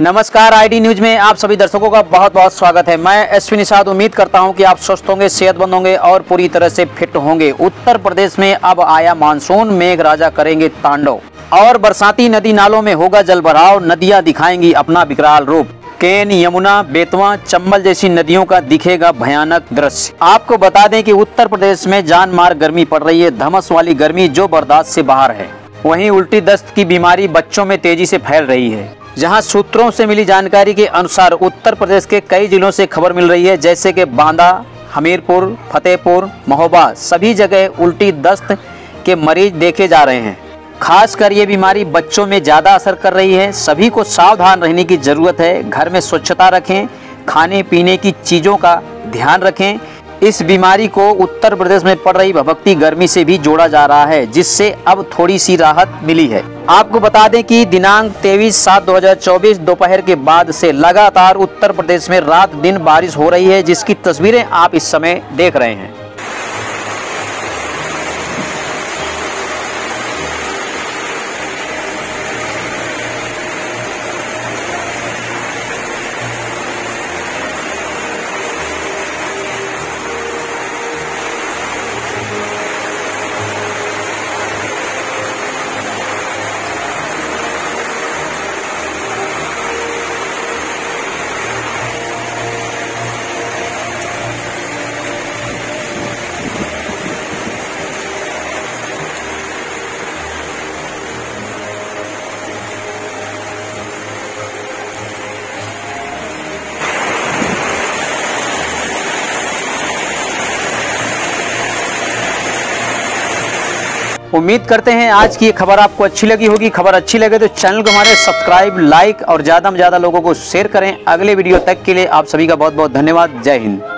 नमस्कार, ID news में आप सभी दर्शकों का बहुत बहुत स्वागत है। मैं अश्विनी साथ उम्मीद करता हूं कि आप स्वस्थ होंगे, सेहतमंद होंगे और पूरी तरह से फिट होंगे। उत्तर प्रदेश में अब आया मानसून, मेघ राजा करेंगे तांडव और बरसाती नदी नालों में होगा जलभराव, नदियां दिखाएंगी अपना विकराल रूप। केन, यमुना, बेतवा, चंबल जैसी नदियों का दिखेगा भयानक दृश्य। आपको बता दें कि उत्तर प्रदेश में जानमार गर्मी पड़ रही है, धमस वाली गर्मी जो बर्दाश्त से बाहर है। वहीं उल्टी दस्त की बीमारी बच्चों में तेजी से फैल रही है। जहां सूत्रों से मिली जानकारी के अनुसार उत्तर प्रदेश के कई जिलों से खबर मिल रही है, जैसे कि बांदा, हमीरपुर, फतेहपुर, महोबा, सभी जगह उल्टी दस्त के मरीज देखे जा रहे हैं। खासकर ये बीमारी बच्चों में ज़्यादा असर कर रही है। सभी को सावधान रहने की ज़रूरत है। घर में स्वच्छता रखें, खाने पीने की चीज़ों का ध्यान रखें। इस बीमारी को उत्तर प्रदेश में पड़ रही भभकती गर्मी से भी जोड़ा जा रहा है, जिससे अब थोड़ी सी राहत मिली है। आपको बता दें कि दिनांक 23/7/2024 दोपहर के बाद से लगातार उत्तर प्रदेश में रात दिन बारिश हो रही है, जिसकी तस्वीरें आप इस समय देख रहे हैं। उम्मीद करते हैं आज की खबर आपको अच्छी लगी होगी। खबर अच्छी लगे तो चैनल को हमारे सब्सक्राइब, लाइक और ज़्यादा में ज़्यादा लोगों को शेयर करें। अगले वीडियो तक के लिए आप सभी का बहुत बहुत धन्यवाद। जय हिंद।